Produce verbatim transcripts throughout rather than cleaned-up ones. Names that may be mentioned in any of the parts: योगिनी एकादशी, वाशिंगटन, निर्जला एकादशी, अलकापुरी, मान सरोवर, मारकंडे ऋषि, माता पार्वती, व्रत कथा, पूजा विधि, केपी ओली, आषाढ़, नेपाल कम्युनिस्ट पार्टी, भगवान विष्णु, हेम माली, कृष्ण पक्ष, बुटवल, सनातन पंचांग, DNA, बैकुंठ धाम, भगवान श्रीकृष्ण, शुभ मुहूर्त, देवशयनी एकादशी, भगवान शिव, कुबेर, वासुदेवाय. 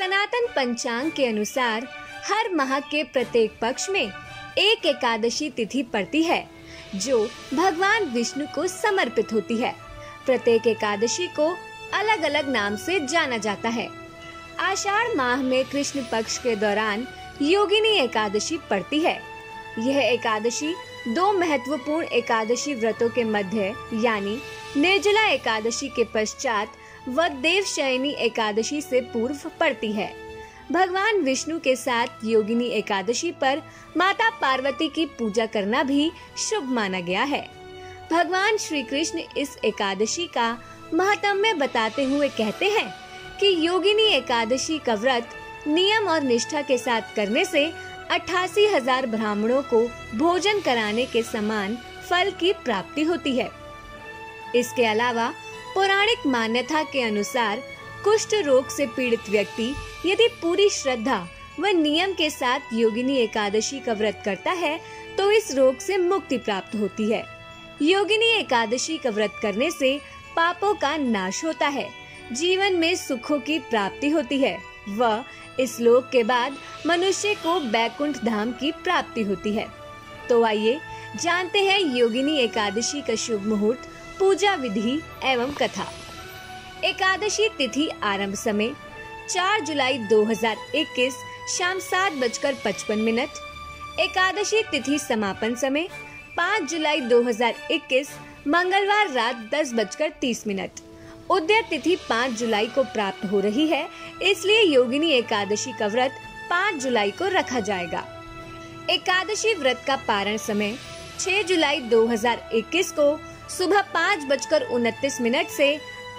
सनातन पंचांग के अनुसार हर माह के प्रत्येक पक्ष में एक एकादशी तिथि पड़ती है जो भगवान विष्णु को समर्पित होती है। प्रत्येक एकादशी को अलग अलग नाम से जाना जाता है। आषाढ़ माह में कृष्ण पक्ष के दौरान योगिनी एकादशी पड़ती है। यह एकादशी दो महत्वपूर्ण एकादशी व्रतों के मध्य यानी निर्जला एकादशी के पश्चात व देवशयनी एकादशी से पूर्व पड़ती है। भगवान विष्णु के साथ योगिनी एकादशी पर माता पार्वती की पूजा करना भी शुभ माना गया है। भगवान श्रीकृष्ण इस एकादशी का महात्म्य बताते हुए कहते हैं कि योगिनी एकादशी का व्रत नियम और निष्ठा के साथ करने से अट्ठासी हजार ब्राह्मणों को भोजन कराने के समान फल की प्राप्ति होती है। इसके अलावा पौराणिक मान्यता के अनुसार कुष्ठ रोग से पीड़ित व्यक्ति यदि पूरी श्रद्धा व नियम के साथ योगिनी एकादशी का व्रत करता है तो इस रोग से मुक्ति प्राप्त होती है। योगिनी एकादशी का व्रत करने से पापों का नाश होता है, जीवन में सुखों की प्राप्ति होती है व इस लोक के बाद मनुष्य को बैकुंठ धाम की प्राप्ति होती है। तो आइए जानते हैं योगिनी एकादशी का शुभ मुहूर्त, पूजा विधि एवं कथा। एकादशी तिथि आरंभ समय चार जुलाई दो हजार इक्कीस शाम सात बजकर पचपन मिनट। एकादशी तिथि समापन समय पाँच जुलाई दो हजार इक्कीस मंगलवार रात दस बजकर तीस मिनट। उदय तिथि पाँच जुलाई को प्राप्त हो रही है, इसलिए योगिनी एकादशी का व्रत पाँच जुलाई को रखा जाएगा। एकादशी व्रत का पारण समय छह जुलाई दो हजार इक्कीस को सुबह पाँच बजकर उनतीस मिनट से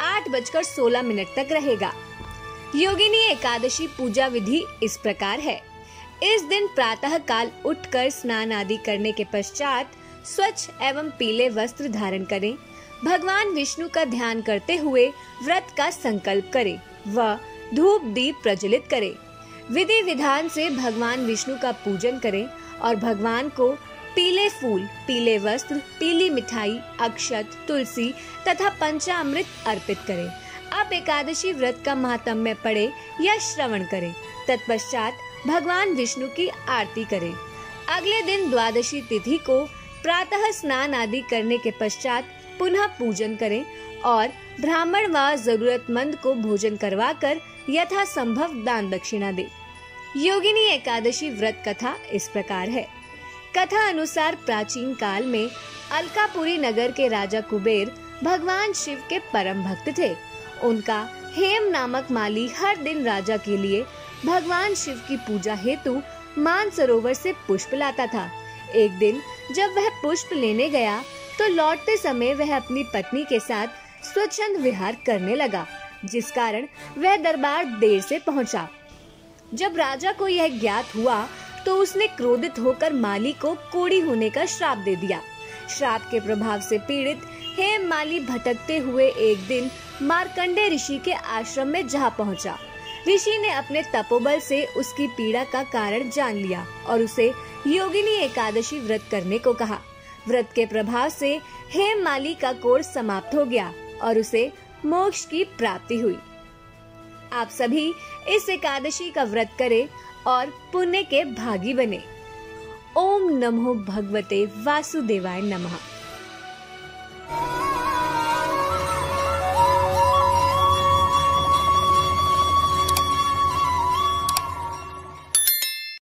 आठ बजकर सोलह मिनट तक रहेगा। योगिनी एकादशी पूजा विधि इस प्रकार है। इस दिन प्रातः काल उठकर स्नान आदि करने के पश्चात स्वच्छ एवं पीले वस्त्र धारण करें, भगवान विष्णु का ध्यान करते हुए व्रत का संकल्प करें व धूप दीप प्रज्वलित करें। विधि विधान से भगवान विष्णु का पूजन करें और भगवान को पीले फूल, पीले वस्त्र, पीली मिठाई, अक्षत, तुलसी तथा पंचामृत अर्पित करें। आप एकादशी व्रत का महात्म्य पढ़ें या श्रवण करें, तत्पश्चात भगवान विष्णु की आरती करें। अगले दिन द्वादशी तिथि को प्रातः स्नान आदि करने के पश्चात पुनः पूजन करें और ब्राह्मण व जरूरतमंद को भोजन करवाकर यथा संभव दान दक्षिणा दें। योगिनी एकादशी व्रत कथा इस प्रकार है। कथा अनुसार प्राचीन काल में अलकापुरी नगर के राजा कुबेर भगवान शिव के परम भक्त थे। उनका हेम नामक माली हर दिन राजा के लिए भगवान शिव की पूजा हेतु मान सरोवर से पुष्प लाता था। एक दिन जब वह पुष्प लेने गया तो लौटते समय वह अपनी पत्नी के साथ स्वच्छंद विहार करने लगा, जिस कारण वह दरबार देर से पहुंचा। जब राजा को यह ज्ञात हुआ तो उसने क्रोधित होकर माली को कोढ़ी होने का श्राप दे दिया। श्राप के प्रभाव से पीड़ित हेम माली भटकते हुए एक दिन मारकंडे ऋषि के आश्रम में जा पहुंचा। ऋषि ने अपने तपोबल से उसकी पीड़ा का कारण जान लिया और उसे योगिनी एकादशी व्रत करने को कहा। व्रत के प्रभाव से हेम माली का कोढ़ समाप्त हो गया और उसे मोक्ष की प्राप्ति हुई। आप सभी इस एकादशी का व्रत करें और पुण्य के भागी बने। ओम नमो भगवते वासुदेवाय नमः।